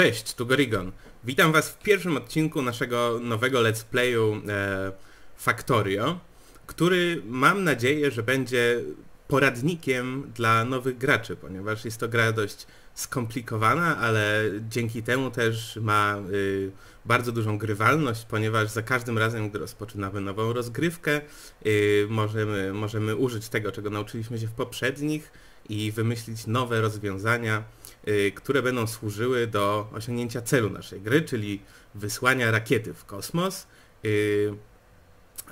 Cześć, tu Gorigon. Witam was w pierwszym odcinku naszego nowego let's playu Factorio, który mam nadzieję, że będzie poradnikiem dla nowych graczy, ponieważ jest to gra dość skomplikowana, ale dzięki temu też ma bardzo dużą grywalność, ponieważ za każdym razem, gdy rozpoczynamy nową rozgrywkę, możemy użyć tego, czego nauczyliśmy się w poprzednich i wymyślić nowe rozwiązania, które będą służyły do osiągnięcia celu naszej gry, czyli wysłania rakiety w kosmos,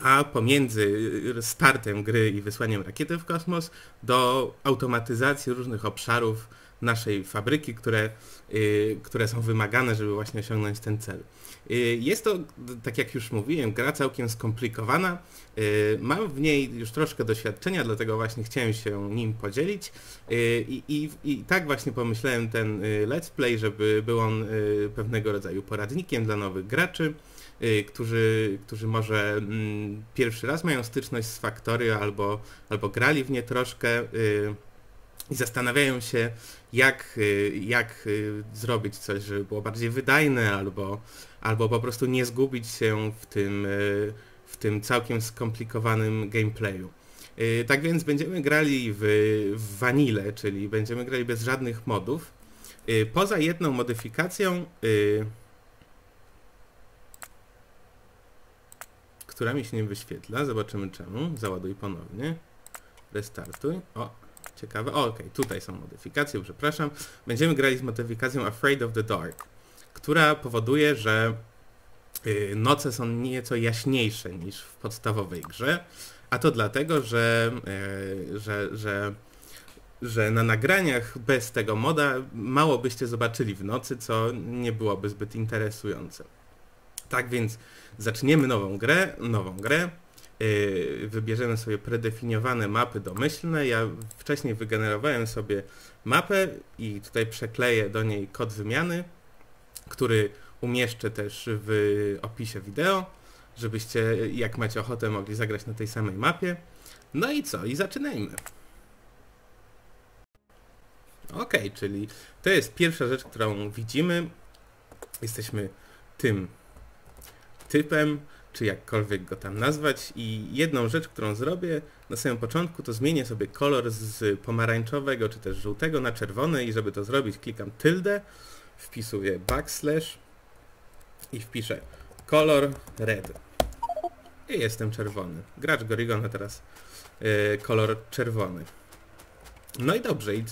a pomiędzy startem gry i wysłaniem rakiety w kosmos do automatyzacji różnych obszarów naszej fabryki, które są wymagane, żeby właśnie osiągnąć ten cel. Jest to, tak jak już mówiłem, gra całkiem skomplikowana. Mam w niej już troszkę doświadczenia, dlatego właśnie chciałem się nim podzielić. I tak właśnie pomyślałem ten let's play, żeby był on pewnego rodzaju poradnikiem dla nowych graczy, którzy może pierwszy raz mają styczność z Factorio albo grali w nie troszkę i zastanawiają się, jak zrobić coś, żeby było bardziej wydajne, albo po prostu nie zgubić się w tym całkiem skomplikowanym gameplayu. Tak więc będziemy grali w vanille, czyli będziemy grali bez żadnych modów. Poza jedną modyfikacją, która mi się nie wyświetla, zobaczymy czemu. Załaduj ponownie. Restartuj. O! Ciekawe. Okej, tutaj są modyfikacje, przepraszam. Będziemy grali z modyfikacją Afraid of the Dark, która powoduje, że noce są nieco jaśniejsze niż w podstawowej grze, a to dlatego, że na nagraniach bez tego moda mało byście zobaczyli w nocy, co nie byłoby zbyt interesujące. Tak więc zaczniemy nową grę. Wybierzemy sobie predefiniowane mapy domyślne. Ja wcześniej wygenerowałem sobie mapę i tutaj przekleję do niej kod wymiany, który umieszczę też w opisie wideo, żebyście, jak macie ochotę, mogli zagrać na tej samej mapie. No i co? I zaczynajmy. Ok, czyli to jest pierwsza rzecz, którą widzimy. Jesteśmy tym typem, czy jakkolwiek go tam nazwać, i jedną rzecz, którą zrobię na samym początku, to zmienię sobie kolor z pomarańczowego czy też żółtego na czerwony i żeby to zrobić, klikam tyldę, wpisuję backslash i wpiszę kolor red i jestem czerwony. Gracz Gorigona teraz kolor czerwony. No i dobrze, i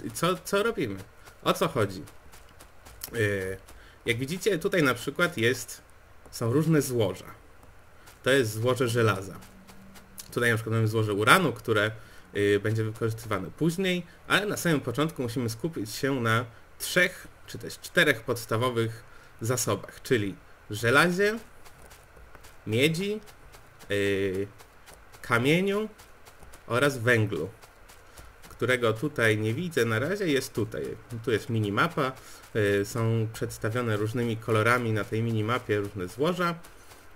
co robimy? O co chodzi? Jak widzicie, tutaj na przykład są różne złoża. To jest złoże żelaza. Tutaj na przykład mamy złoże uranu, które będzie wykorzystywane później, ale na samym początku musimy skupić się na 3 czy też 4 podstawowych zasobach, czyli żelazie, miedzi, kamieniu oraz węglu, którego tutaj nie widzę na razie, jest tutaj. Tu jest minimapa, są przedstawione różnymi kolorami na tej minimapie różne złoża.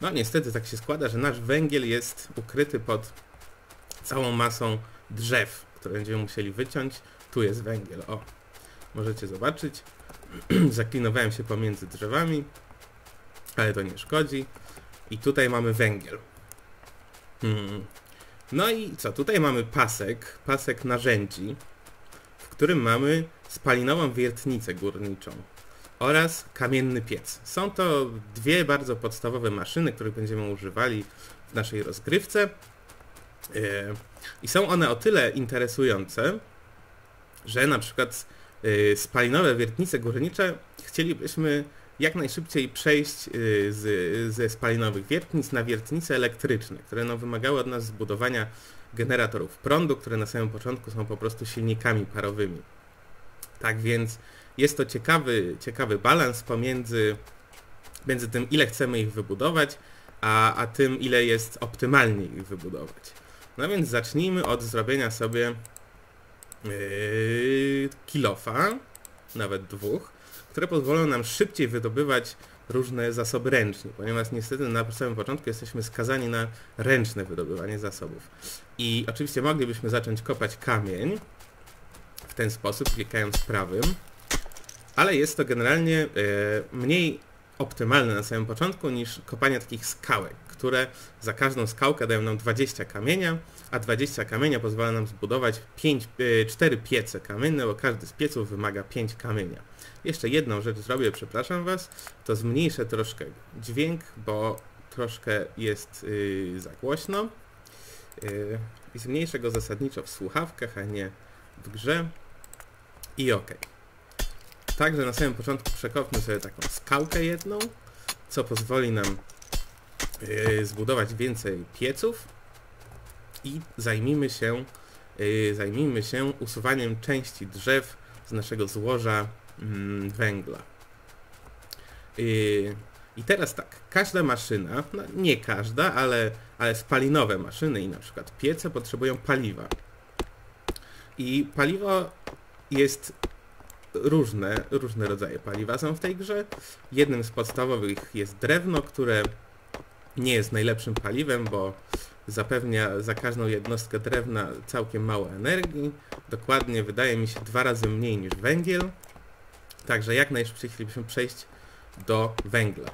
No niestety tak się składa, że nasz węgiel jest ukryty pod całą masą drzew, które będziemy musieli wyciąć. Tu jest węgiel, o! Możecie zobaczyć. Zaklinowałem się pomiędzy drzewami, ale to nie szkodzi. I tutaj mamy węgiel. No i co? Tutaj mamy pasek narzędzi, w którym mamy spalinową wiertnicę górniczą oraz kamienny piec. Są to dwie bardzo podstawowe maszyny, których będziemy używali w naszej rozgrywce i są one o tyle interesujące, że na przykład spalinowe wiertnice górnicze chcielibyśmy jak najszybciej przejść ze spalinowych wiertnic na wiertnice elektryczne, które wymagały od nas zbudowania generatorów prądu, które na samym początku są po prostu silnikami parowymi. Tak więc jest to ciekawy balans między tym, ile chcemy ich wybudować, a tym, ile jest optymalnie ich wybudować. No więc zacznijmy od zrobienia sobie kilofa, nawet 2, które pozwolą nam szybciej wydobywać różne zasoby ręcznie, ponieważ niestety na samym początku jesteśmy skazani na ręczne wydobywanie zasobów. I oczywiście moglibyśmy zacząć kopać kamień w ten sposób, klikając prawym. ale jest to generalnie mniej optymalne na samym początku niż kopanie takich skałek, które za każdą skałkę dają nam 20 kamienia, a 20 kamienia pozwala nam zbudować 4 piece kamienne, bo każdy z pieców wymaga 5 kamienia. Jeszcze jedną rzecz zrobię, przepraszam Was, to zmniejszę troszkę dźwięk, bo troszkę jest za głośno. I zmniejszę go zasadniczo w słuchawkach, a nie w grze. I ok. Także na samym początku przekopmy sobie taką skałkę jedną, co pozwoli nam zbudować więcej pieców i zajmijmy się usuwaniem części drzew z naszego złoża węgla. I teraz tak, każda maszyna, no nie każda, ale spalinowe maszyny i na przykład piece potrzebują paliwa. I paliwo jest różne rodzaje paliwa są w tej grze. Jednym z podstawowych jest drewno, które nie jest najlepszym paliwem, bo zapewnia za każdą jednostkę drewna całkiem mało energii. Dokładnie wydaje mi się 2 razy mniej niż węgiel. Także jak najszybciej chcielibyśmy przejść do węgla.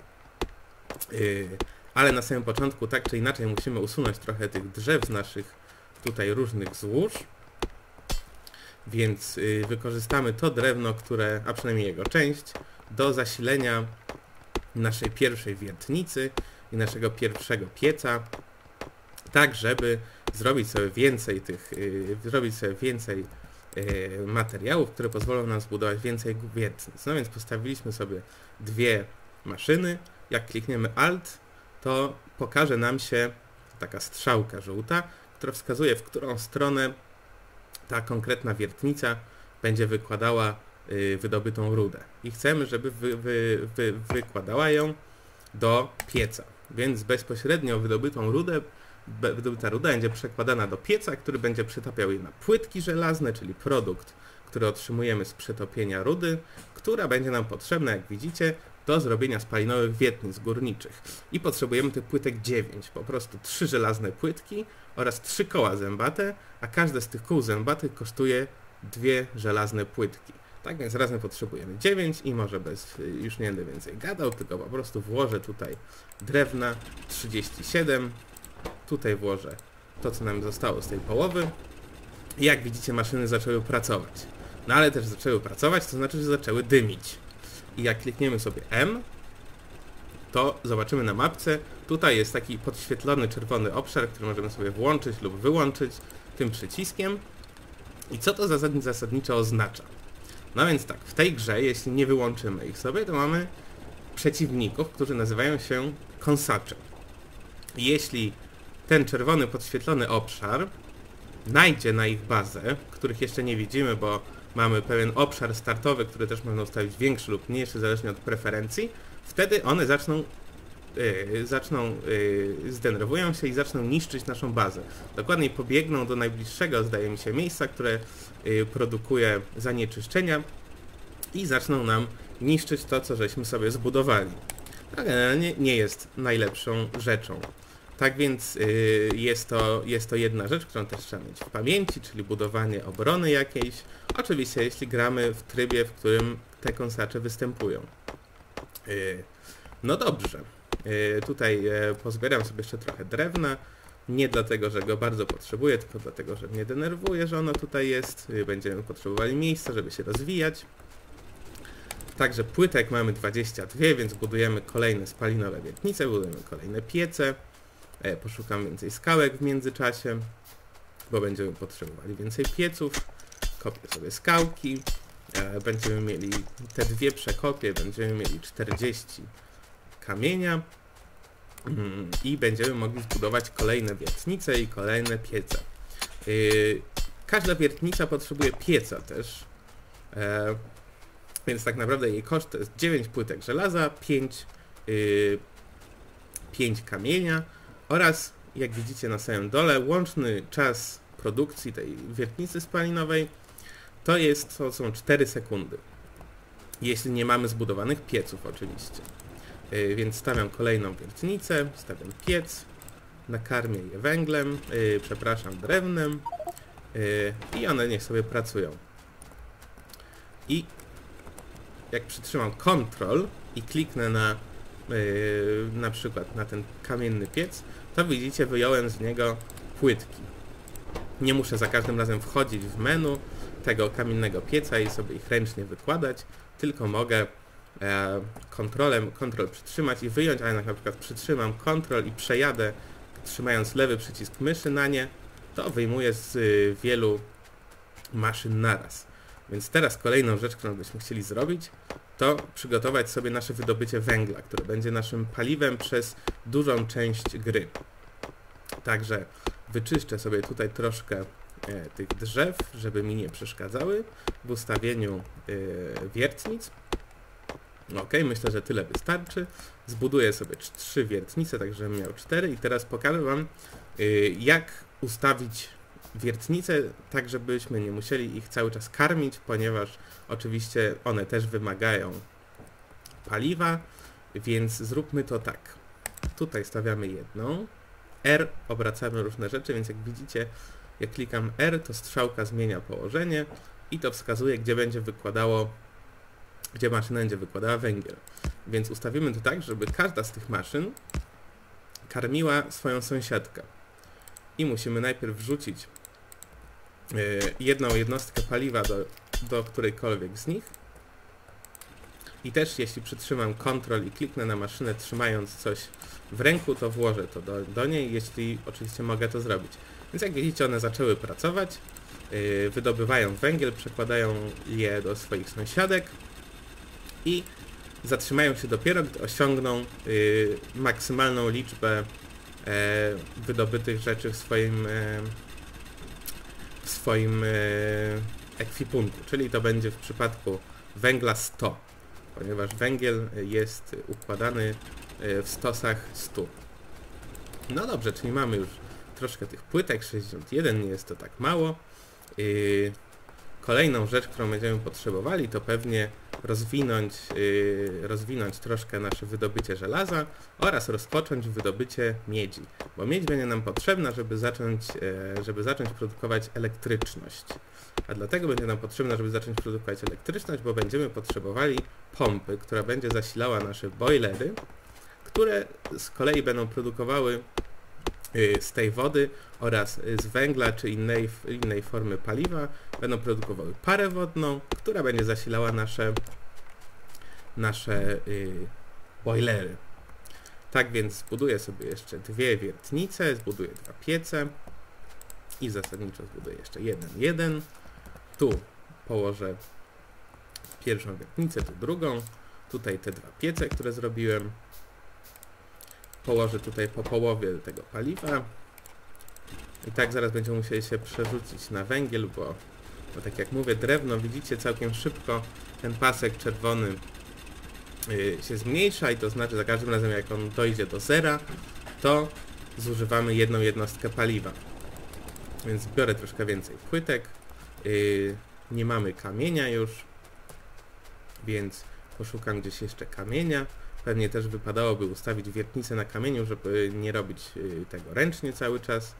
Ale na samym początku tak czy inaczej musimy usunąć trochę tych drzew z naszych tutaj różnych złóż. Więc wykorzystamy to drewno, które, a przynajmniej jego część, do zasilenia naszej pierwszej wiertnicy i naszego pierwszego pieca, tak żeby zrobić sobie więcej materiałów, które pozwolą nam zbudować więcej wiertnic. No więc postawiliśmy sobie 2 maszyny. Jak klikniemy Alt, to pokaże nam się taka strzałka żółta, która wskazuje, w którą stronę ta konkretna wiertnica będzie wykładała wydobytą rudę. I chcemy, żeby wykładała ją do pieca. Więc bezpośrednio wydobyta ruda będzie przekładana do pieca, który będzie przetapiał je na płytki żelazne, czyli produkt, który otrzymujemy z przetopienia rudy, która będzie nam potrzebna, jak widzicie, do zrobienia spalinowych wiertnic górniczych. I potrzebujemy tych płytek 9, po prostu 3 żelazne płytki oraz 3 koła zębate, a każde z tych kół zębatych kosztuje 2 żelazne płytki. Tak więc razem potrzebujemy 9 i może już nie będę więcej gadał, tylko po prostu włożę tutaj drewna 37, tutaj włożę to, co nam zostało z tej połowy. I jak widzicie, maszyny zaczęły pracować. No ale też zaczęły pracować, to znaczy, że zaczęły dymić. I jak klikniemy sobie M, to zobaczymy na mapce, tutaj jest taki podświetlony czerwony obszar, który możemy sobie włączyć lub wyłączyć tym przyciskiem. I co to zasadniczo oznacza? No więc tak, w tej grze, jeśli nie wyłączymy ich sobie, to mamy przeciwników, którzy nazywają się kąsacze. I jeśli ten czerwony podświetlony obszar najdzie na ich bazę, których jeszcze nie widzimy, bo mamy pewien obszar startowy, który też można ustawić większy lub mniejszy, zależnie od preferencji, wtedy one zdenerwują się i zaczną niszczyć naszą bazę. Dokładniej pobiegną do najbliższego, zdaje mi się, miejsca, które produkuje zanieczyszczenia i zaczną nam niszczyć to, co żeśmy sobie zbudowali. A generalnie nie jest najlepszą rzeczą. Tak więc jest to jedna rzecz, którą też trzeba mieć w pamięci, czyli budowanie obrony jakiejś. Oczywiście jeśli gramy w trybie, w którym te kąsacze występują. No dobrze. Tutaj pozbieram sobie jeszcze trochę drewna. Nie dlatego, że go bardzo potrzebuję, tylko dlatego, że mnie denerwuje, że ono tutaj jest. Będziemy potrzebowali miejsca, żeby się rozwijać. Także płytek mamy 22, więc budujemy kolejne spalinowe wiertnice, budujemy kolejne piece. Poszukam więcej skałek w międzyczasie, bo będziemy potrzebowali więcej pieców. Kopię sobie skałki. Będziemy mieli te 2 przekopie, będziemy mieli 40 kamienia i będziemy mogli zbudować kolejne wiertnice i kolejne piece. Każda wiertnica potrzebuje pieca też, więc tak naprawdę jej koszt to jest 9 płytek żelaza, 5 kamienia oraz, jak widzicie na samym dole, łączny czas produkcji tej wiertnicy spalinowej to są 4 sekundy. Jeśli nie mamy zbudowanych pieców oczywiście. Więc stawiam kolejną wiertnicę, stawiam piec, nakarmię je węglem, drewnem i one niech sobie pracują. I jak przytrzymam Ctrl i kliknę na przykład na ten kamienny piec, to widzicie, wyjąłem z niego płytki. Nie muszę za każdym razem wchodzić w menu tego kamiennego pieca i sobie ich ręcznie wykładać, tylko mogę Ctrl przytrzymać i wyjąć, a jak na przykład przytrzymam Ctrl i przejadę, trzymając lewy przycisk myszy na nie, to wyjmuję z wielu maszyn naraz. Więc teraz kolejną rzecz, którą byśmy chcieli zrobić, to przygotować sobie nasze wydobycie węgla, które będzie naszym paliwem przez dużą część gry. Także wyczyszczę sobie tutaj troszkę tych drzew, żeby mi nie przeszkadzały w ustawieniu wiertnic. Ok, myślę, że tyle wystarczy. Zbuduję sobie 3 wiertnice, tak żebym miał 4 i teraz pokażę wam, jak ustawić wiertnice, tak żebyśmy nie musieli ich cały czas karmić, ponieważ oczywiście one też wymagają paliwa, więc zróbmy to tak. Tutaj stawiamy jedną, R obracamy różne rzeczy, więc jak widzicie, jak klikam R, to strzałka zmienia położenie i to wskazuje, gdzie będzie wykładało, gdzie maszyna będzie wykładała węgiel. Więc ustawimy to tak, żeby każda z tych maszyn karmiła swoją sąsiadkę. I musimy najpierw wrzucić jedną jednostkę paliwa do którejkolwiek z nich. I też jeśli przytrzymam Ctrl i kliknę na maszynę, trzymając coś w ręku, to włożę to do niej, jeśli oczywiście mogę to zrobić. Więc jak widzicie, one zaczęły pracować, wydobywają węgiel, przekładają je do swoich sąsiadek i zatrzymają się dopiero, gdy osiągną maksymalną liczbę wydobytych rzeczy w swoim ekwipunku, czyli to będzie w przypadku węgla 100, ponieważ węgiel jest układany w stosach 100. No dobrze, czyli mamy już troszkę tych płytek, 61, nie jest to tak mało. Kolejną rzecz, którą będziemy potrzebowali, to pewnie rozwinąć troszkę nasze wydobycie żelaza oraz rozpocząć wydobycie miedzi, bo miedź będzie nam potrzebna, żeby zacząć produkować elektryczność. A dlatego będzie nam potrzebna, żeby zacząć produkować elektryczność, bo będziemy potrzebowali pompy, która będzie zasilała nasze bojlery, które z kolei będą produkowały z tej wody oraz z węgla czy innej formy paliwa będą produkowały parę wodną, która będzie zasilała nasze bojlery. Tak więc zbuduję sobie jeszcze 2 wiertnice, zbuduję 2 piece i zasadniczo zbuduję jeszcze jeden. Tu położę pierwszą wiertnicę, tu drugą, tutaj te 2 piece, które zrobiłem. Położę tutaj po połowie tego paliwa i tak zaraz będziemy musieli się przerzucić na węgiel, bo tak jak mówię, drewno, widzicie, całkiem szybko ten pasek czerwony się zmniejsza i to znaczy za każdym razem, jak on dojdzie do zera, to zużywamy jedną jednostkę paliwa. Więc biorę troszkę więcej płytek, nie mamy kamienia już, więc poszukam gdzieś jeszcze kamienia. Pewnie też wypadałoby ustawić wiertnicę na kamieniu, żeby nie robić tego ręcznie cały czas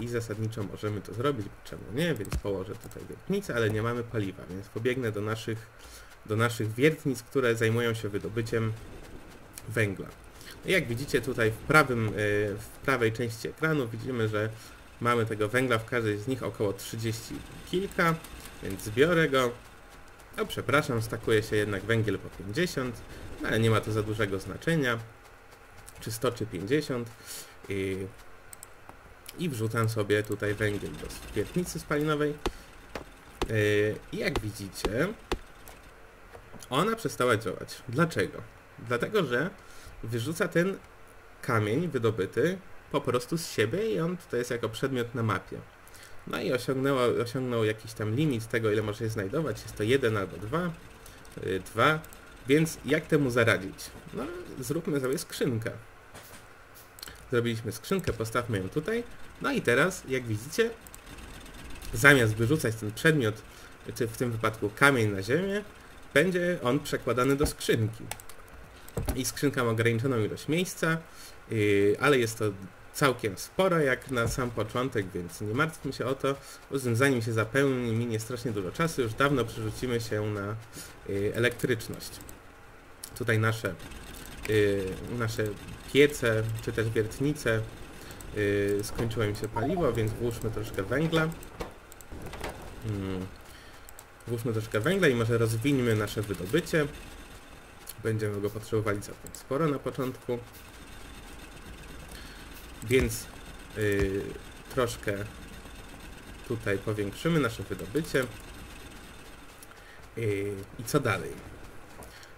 i zasadniczo możemy to zrobić, czemu nie, więc położę tutaj wiertnicę, ale nie mamy paliwa, więc pobiegnę do naszych wiertnic, które zajmują się wydobyciem węgla. Jak widzicie tutaj w prawej części ekranu widzimy, że mamy tego węgla w każdej z nich około 30 kilka, więc zbiorę go. No przepraszam, stakuje się jednak węgiel po 50, ale nie ma to za dużego znaczenia, czy 100, czy 50. I wrzucam sobie tutaj węgiel do wiertnicy spalinowej. I jak widzicie, ona przestała działać. Dlaczego? Dlatego, że wyrzuca ten kamień wydobyty po prostu z siebie i on tutaj jest jako przedmiot na mapie. No i osiągnął jakiś tam limit tego, ile może je znajdować. Jest to 1 albo 2. Więc jak temu zaradzić? No, zróbmy sobie skrzynkę. Zrobiliśmy skrzynkę, postawmy ją tutaj. No i teraz, jak widzicie, zamiast wyrzucać ten przedmiot, czy w tym wypadku kamień na ziemię, będzie on przekładany do skrzynki. I skrzynka ma ograniczoną ilość miejsca, ale jest to całkiem sporo jak na sam początek, więc nie martwmy się o to. Zanim się zapełni, minie strasznie dużo czasu, już dawno przerzucimy się na elektryczność. Tutaj nasze piece, czy też wiertnice, skończyło im się paliwo, więc włóżmy troszkę węgla. Włóżmy troszkę węgla i może rozwińmy nasze wydobycie. Będziemy go potrzebowali całkiem sporo na początku. Więc troszkę tutaj powiększymy nasze wydobycie. I co dalej?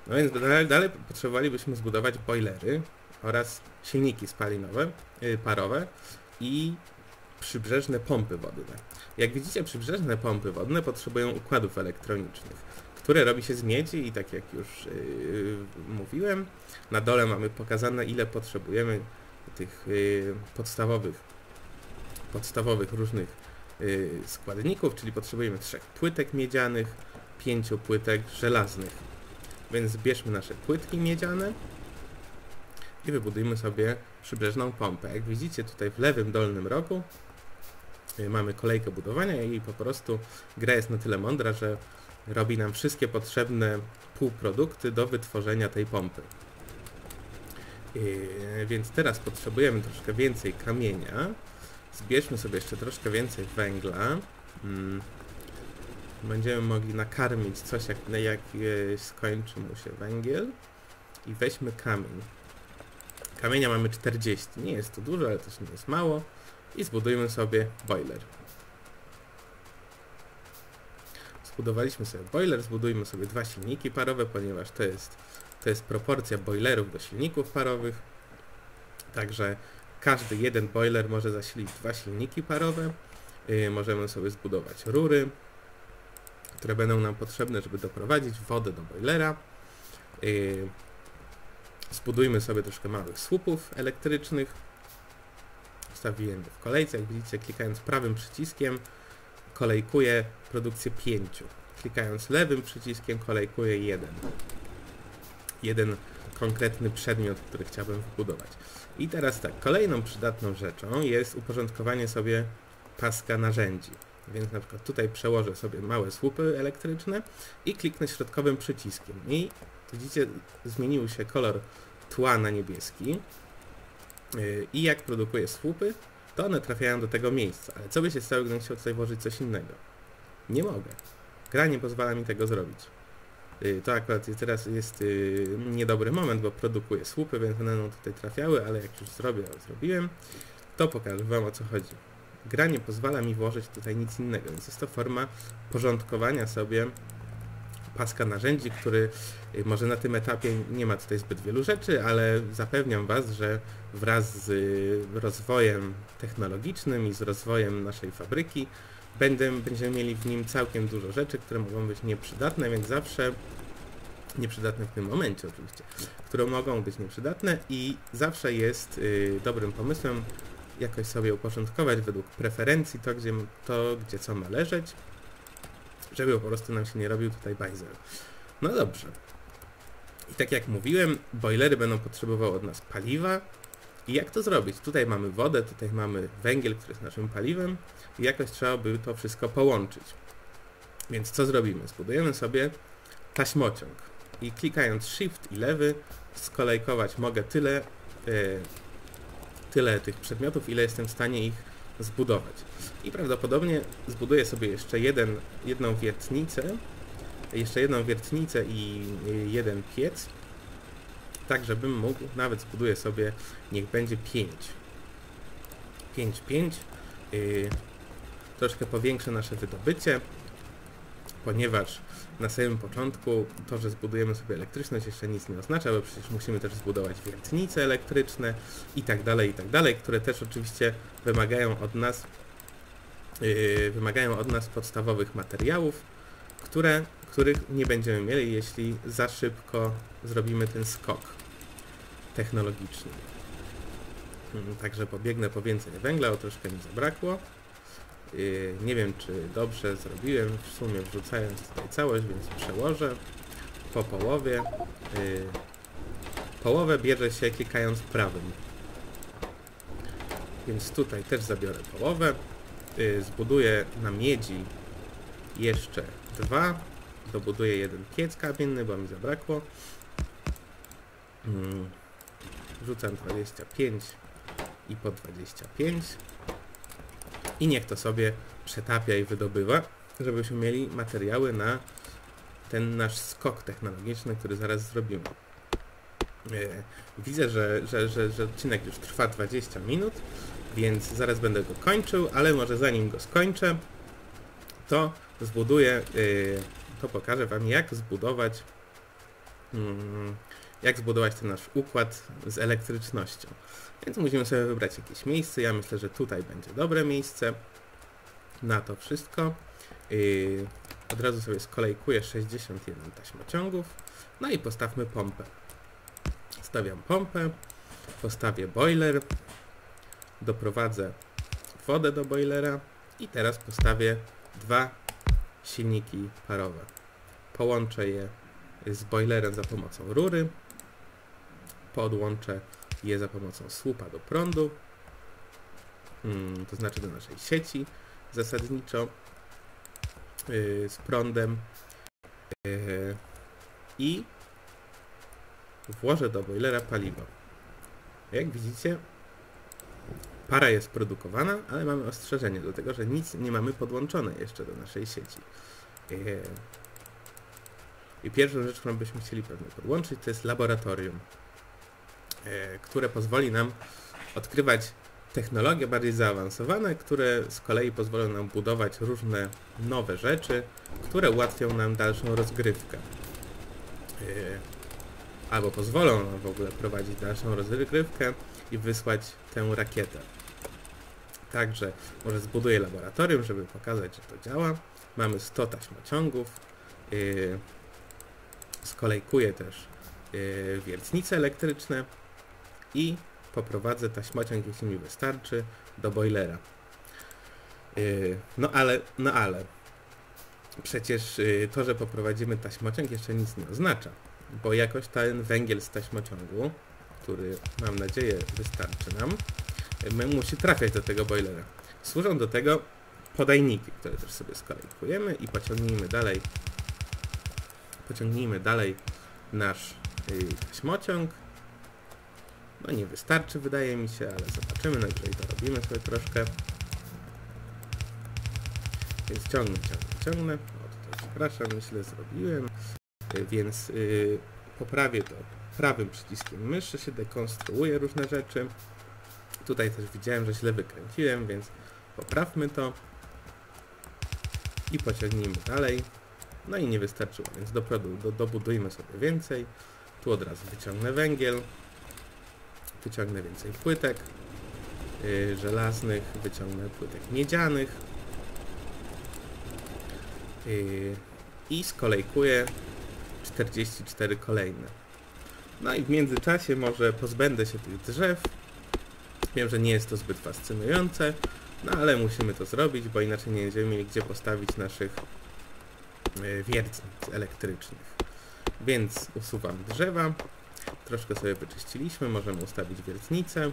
No więc dalej potrzebowalibyśmy zbudować bojlery oraz silniki spalinowe, parowe i przybrzeżne pompy wodne. Jak widzicie, przybrzeżne pompy wodne potrzebują układów elektronicznych, które robi się z miedzi i tak jak już mówiłem, na dole mamy pokazane, ile potrzebujemy tych podstawowych różnych składników, czyli potrzebujemy 3 płytek miedzianych, 5 płytek żelaznych. Więc zbierzmy nasze płytki miedziane i wybudujmy sobie przybrzeżną pompę. Jak widzicie, tutaj w lewym dolnym rogu mamy kolejkę budowania i po prostu gra jest na tyle mądra, że robi nam wszystkie potrzebne półprodukty do wytworzenia tej pompy. Więc teraz potrzebujemy troszkę więcej kamienia. Zbierzmy sobie jeszcze troszkę więcej węgla. Będziemy mogli nakarmić coś, jak skończy mu się węgiel. I weźmy kamień. Kamienia mamy 40. Nie jest to dużo, ale też nie jest mało. I zbudujmy sobie boiler. Zbudowaliśmy sobie boiler, zbudujmy sobie 2 silniki parowe, ponieważ to jest proporcja boilerów do silników parowych. Także każdy jeden boiler może zasilić 2 silniki parowe. Możemy sobie zbudować rury, które będą nam potrzebne, żeby doprowadzić wodę do bojlera. Zbudujmy sobie troszkę małych słupów elektrycznych. Ustawiłem je w kolejce. Jak widzicie, klikając prawym przyciskiem kolejkuję produkcję 5. Klikając lewym przyciskiem kolejkuję 1. Jeden konkretny przedmiot, który chciałbym wbudować. I teraz tak, kolejną przydatną rzeczą jest uporządkowanie sobie paska narzędzi. Więc na przykład tutaj przełożę sobie małe słupy elektryczne i kliknę środkowym przyciskiem. I widzicie, zmienił się kolor tła na niebieski. I jak produkuję słupy, to one trafiają do tego miejsca. Ale co by się stało, gdybym chciał tutaj włożyć coś innego? Nie mogę. Gra nie pozwala mi tego zrobić. To akurat teraz jest niedobry moment, bo produkuję słupy, więc one będą tutaj trafiały, ale jak już zrobiłem, to pokażę wam, o co chodzi. Gra nie pozwala mi włożyć tutaj nic innego, więc jest to forma porządkowania sobie paska narzędzi, który może na tym etapie nie ma tutaj zbyt wielu rzeczy, ale zapewniam was, że wraz z rozwojem technologicznym i z rozwojem naszej fabryki będziemy mieli w nim całkiem dużo rzeczy, które mogą być nieprzydatne, więc zawsze nieprzydatne w tym momencie oczywiście, które mogą być nieprzydatne i zawsze jest dobrym pomysłem jakoś sobie uporządkować według preferencji to, gdzie co ma leżeć, żeby po prostu nam się nie robił tutaj bajzel. No dobrze. I tak jak mówiłem, bojlery będą potrzebowały od nas paliwa. I jak to zrobić? Tutaj mamy wodę, tutaj mamy węgiel, który jest naszym paliwem i jakoś trzeba by to wszystko połączyć. Więc co zrobimy? Zbudujemy sobie taśmociąg i klikając Shift i lewy skolejkować mogę tyle tych przedmiotów, ile jestem w stanie ich zbudować. I prawdopodobnie zbuduję sobie jeszcze jedną wiertnicę i jeden piec, tak żebym mógł, nawet zbuduję sobie, niech będzie 5. Troszkę powiększę nasze wydobycie, ponieważ na samym początku to, że zbudujemy sobie elektryczność, jeszcze nic nie oznacza, bo przecież musimy też zbudować wiertnice elektryczne i tak dalej, które też oczywiście wymagają od nas podstawowych materiałów, których nie będziemy mieli, jeśli za szybko zrobimy ten skok technologiczny. Także pobiegnę po więcej węgla, o troszkę mi zabrakło. Nie wiem, czy dobrze zrobiłem, w sumie wrzucając tutaj całość, więc przełożę po połowie. Połowę bierze się klikając prawym. Więc tutaj też zabiorę połowę. Zbuduję na miedzi jeszcze dwa. Dobuduję jeden piec kamienny, bo mi zabrakło. Rzucam 25 i po 25. I niech to sobie przetapia i wydobywa, żebyśmy mieli materiały na ten nasz skok technologiczny, który zaraz zrobimy. Widzę, że odcinek już trwa 20 minut, więc zaraz będę go kończył, ale może zanim go skończę, to zbuduję, to pokażę wam, jak zbudować ten nasz układ z elektrycznością. Więc musimy sobie wybrać jakieś miejsce. Ja myślę, że tutaj będzie dobre miejsce na to wszystko. Od razu sobie skolejkuję 61 taśmociągów. No i postawmy pompę. Stawiam pompę, postawię boiler, doprowadzę wodę do boilera i teraz postawię dwa silniki parowe. Połączę je z boilerem za pomocą rury, podłączę je za pomocą słupa do prądu, to znaczy do naszej sieci zasadniczo z prądem i włożę do boilera paliwo. Jak widzicie, para jest produkowana, ale mamy ostrzeżenie do tego, że nic nie mamy podłączone jeszcze do naszej sieci. I pierwszą rzecz, którą byśmy chcieli pewnie podłączyć, to jest laboratorium, które pozwoli nam odkrywać technologie bardziej zaawansowane, które z kolei pozwolą nam budować różne nowe rzeczy, które ułatwią nam dalszą rozgrywkę. Albo pozwolą nam w ogóle prowadzić dalszą rozgrywkę i wysłać tę rakietę. Także może zbuduję laboratorium, żeby pokazać, że to działa. Mamy 100 taśmociągów. Skolejkuję też wiertnice elektryczne i poprowadzę taśmociąg, jeśli mi wystarczy, do boilera. No ale przecież to, że poprowadzimy taśmociąg, jeszcze nic nie oznacza, bo jakoś ten węgiel z taśmociągu, który mam nadzieję wystarczy nam, musi trafiać do tego boilera. Służą do tego podajniki, które też sobie skolejkujemy i pociągnijmy dalej nasz taśmociąg. No nie wystarczy, wydaje mi się, ale zobaczymy, no i to robimy sobie troszkę. Więc ciągnę. O, tutaj, przepraszam, źle zrobiłem. Więc poprawię to prawym przyciskiem myszy, się dekonstruuje różne rzeczy. Tutaj też widziałem, że źle wykręciłem, więc poprawmy to i pociągnijmy dalej. No i nie wystarczyło, więc dobudujmy sobie więcej. Tu od razu wyciągnę węgiel, wyciągnę więcej płytek żelaznych, wyciągnę płytek miedzianych i skolejkuję 44 kolejne. No i w międzyczasie może pozbędę się tych drzew. Wiem, że nie jest to zbyt fascynujące, no ale musimy to zrobić, bo inaczej nie będziemy mieli gdzie postawić naszych wiertnic elektrycznych. Więc usuwam drzewa. Troszkę sobie wyczyściliśmy. Możemy ustawić wiertnice.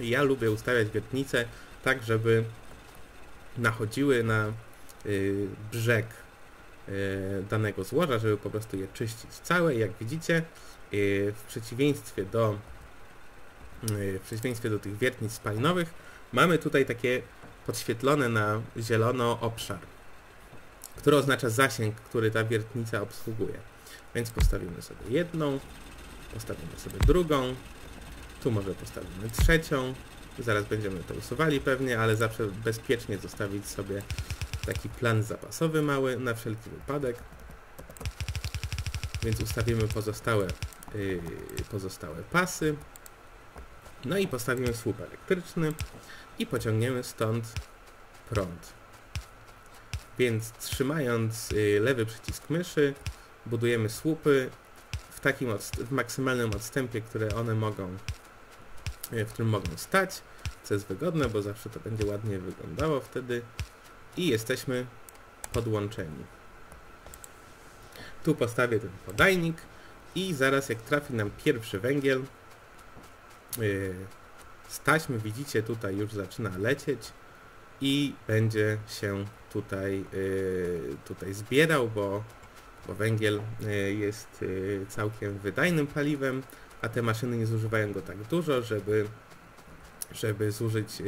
Ja lubię ustawiać wiertnice tak, żeby nachodziły na brzeg danego złoża, żeby po prostu je czyścić całe. Jak widzicie, w przeciwieństwie do tych wiertnic spalinowych, mamy tutaj takie podświetlone na zielono obszar, który oznacza zasięg, który ta wiertnica obsługuje. Więc postawimy sobie jedną, postawimy sobie drugą, tu może postawimy trzecią. Zaraz będziemy to usuwali pewnie, ale zawsze bezpiecznie zostawić sobie taki plan zapasowy mały na wszelki wypadek. Więc ustawimy pozostałe pasy. No i postawimy słup elektryczny i pociągniemy stąd prąd. Więc trzymając lewy przycisk myszy, budujemy słupy w takim maksymalnym odstępie, w którym mogą stać, co jest wygodne, bo zawsze to będzie ładnie wyglądało wtedy. I jesteśmy podłączeni. Tu postawię ten podajnik i zaraz jak trafi nam pierwszy węgiel z taśmy widzicie tutaj już zaczyna lecieć i będzie się tutaj, zbierał, bo węgiel jest całkiem wydajnym paliwem, a te maszyny nie zużywają go tak dużo, żeby zużyć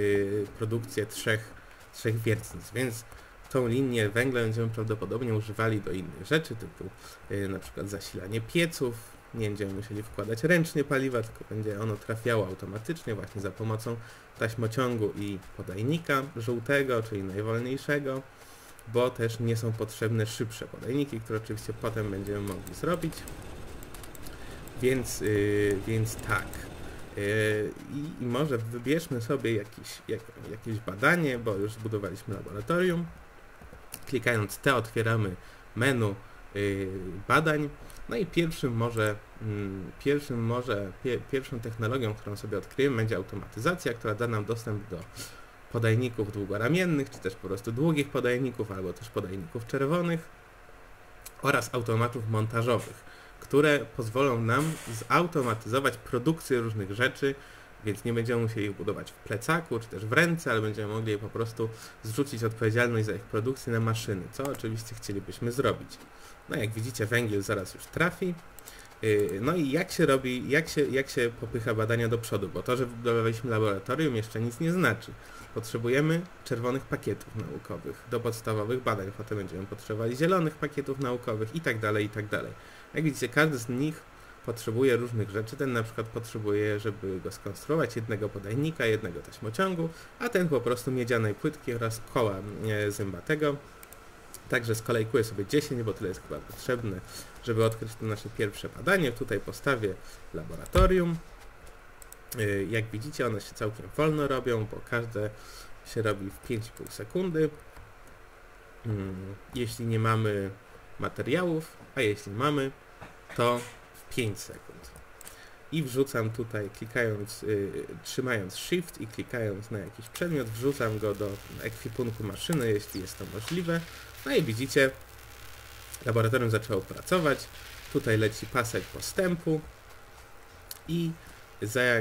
produkcję trzech wiertnic, więc tą linię węgla będziemy prawdopodobnie używali do innych rzeczy, typu na przykład zasilanie pieców. Nie będziemy musieli wkładać ręcznie paliwa, tylko będzie ono trafiało automatycznie właśnie za pomocą taśmociągu i podajnika żółtego, czyli najwolniejszego, bo też nie są potrzebne szybsze podajniki, które oczywiście potem będziemy mogli zrobić. Więc tak. I może wybierzmy sobie jakieś badanie, bo już zbudowaliśmy laboratorium. Klikając T otwieramy menu badań. No i pierwszą technologią, którą sobie odkryjemy, będzie automatyzacja, która da nam dostęp do podajników długoramiennych, czy też po prostu długich podajników, albo też podajników czerwonych oraz automatów montażowych, które pozwolą nam zautomatyzować produkcję różnych rzeczy, więc nie będziemy musieli ich budować w plecaku, czy też w ręce, ale będziemy mogli po prostu zrzucić odpowiedzialność za ich produkcję na maszyny, co oczywiście chcielibyśmy zrobić. No jak widzicie, węgiel zaraz już trafi. No i jak się popycha badania do przodu, bo to, że wybudowaliśmy laboratorium, jeszcze nic nie znaczy. Potrzebujemy czerwonych pakietów naukowych do podstawowych badań, potem będziemy potrzebowali zielonych pakietów naukowych i tak dalej, i tak dalej. Jak widzicie, każdy z nich potrzebuje różnych rzeczy. Ten na przykład potrzebuje, żeby go skonstruować, jednego podajnika, jednego taśmociągu, a ten po prostu miedzianej płytki oraz koła zębatego. Także skolejkuję sobie 10, bo tyle jest chyba potrzebne, żeby odkryć to nasze pierwsze badanie. Tutaj postawię laboratorium. Jak widzicie, one się całkiem wolno robią, bo każde się robi w 5,5 sekundy. Jeśli nie mamy materiałów, a jeśli mamy, to w 5 sekund. I wrzucam tutaj, klikając, trzymając Shift i klikając na jakiś przedmiot, wrzucam go do ekwipunku maszyny, jeśli jest to możliwe. No i widzicie, laboratorium zaczęło pracować. Tutaj leci pasek postępu i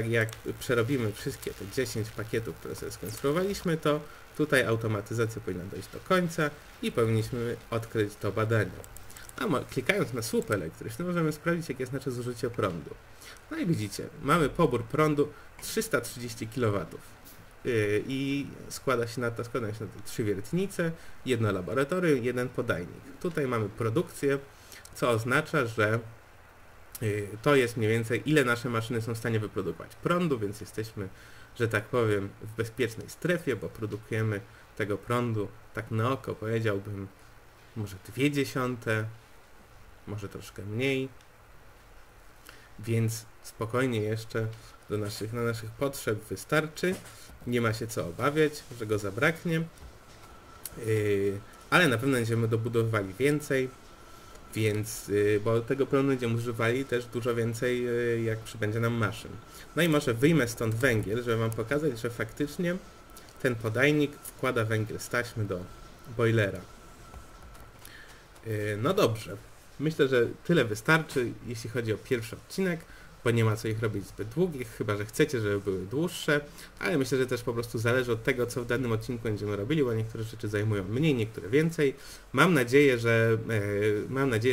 jak przerobimy wszystkie te 10 pakietów, które sobie skonstruowaliśmy, to tutaj automatyzacja powinna dojść do końca i powinniśmy odkryć to badanie. Klikając na słup elektryczny możemy sprawdzić, jakie jest nasze zużycie prądu. No i widzicie, mamy pobór prądu 330 kW i składa się na te 3 wiertnice, jedno laboratorium, jeden podajnik. Tutaj mamy produkcję, co oznacza, że to jest mniej więcej, ile nasze maszyny są w stanie wyprodukować prądu, więc jesteśmy, że tak powiem, w bezpiecznej strefie, bo produkujemy tego prądu, tak na oko powiedziałbym, może 0,2, może troszkę mniej, więc spokojnie jeszcze na naszych potrzeb wystarczy. Nie ma się co obawiać, że go zabraknie, ale na pewno będziemy dobudowywali więcej, więc, bo tego prądu będziemy używali też dużo więcej, jak przybędzie nam maszyn. No i może wyjmę stąd węgiel, żeby wam pokazać, że faktycznie ten podajnik wkłada węgiel z taśmy do bojlera. No dobrze, myślę, że tyle wystarczy, jeśli chodzi o pierwszy odcinek, bo nie ma co ich robić zbyt długich, chyba że chcecie, żeby były dłuższe, ale myślę, że też po prostu zależy od tego, co w danym odcinku będziemy robili, bo niektóre rzeczy zajmują mniej, niektóre więcej. Mam nadzieję,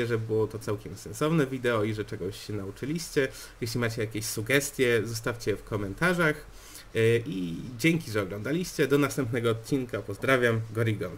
że było to całkiem sensowne wideo i że czegoś się nauczyliście. Jeśli macie jakieś sugestie, zostawcie je w komentarzach i dzięki, że oglądaliście. Do następnego odcinka. Pozdrawiam, Gorigon.